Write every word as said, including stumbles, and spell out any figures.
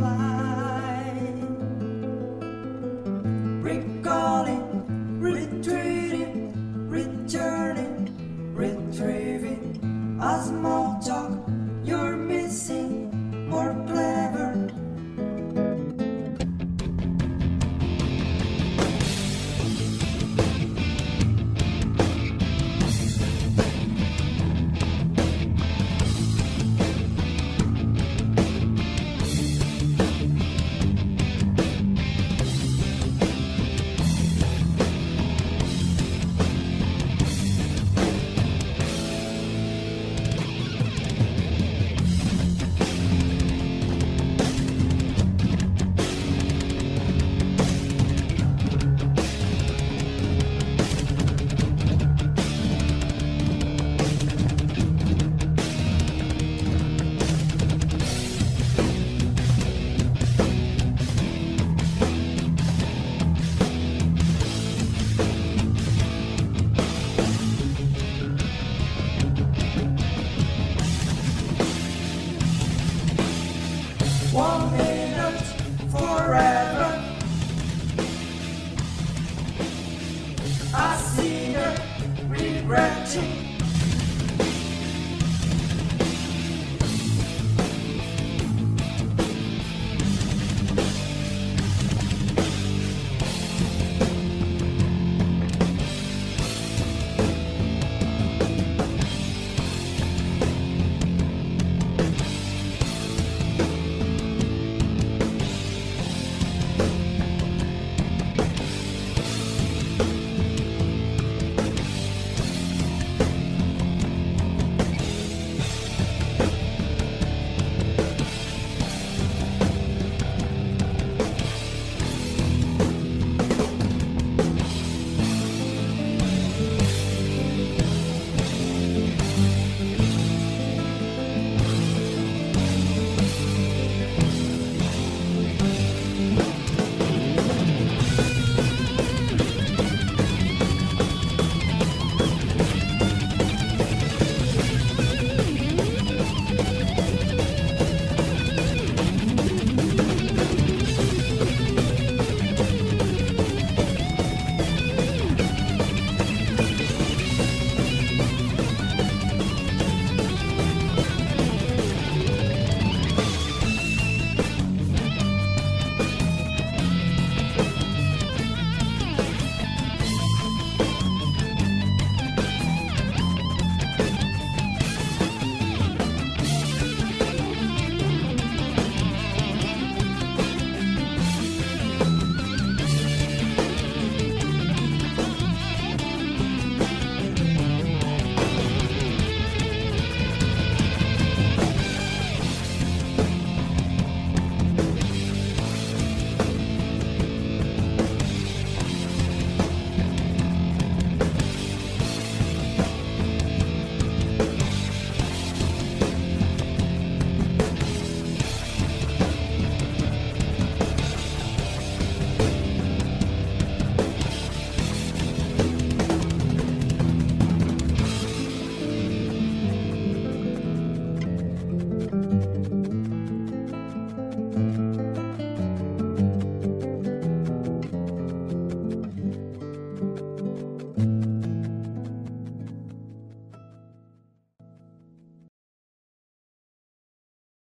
flying, recalling, retreating, returning, retrieving, a small talk you're missing, more clever. One minute, forever. I see her regretting. Thank you.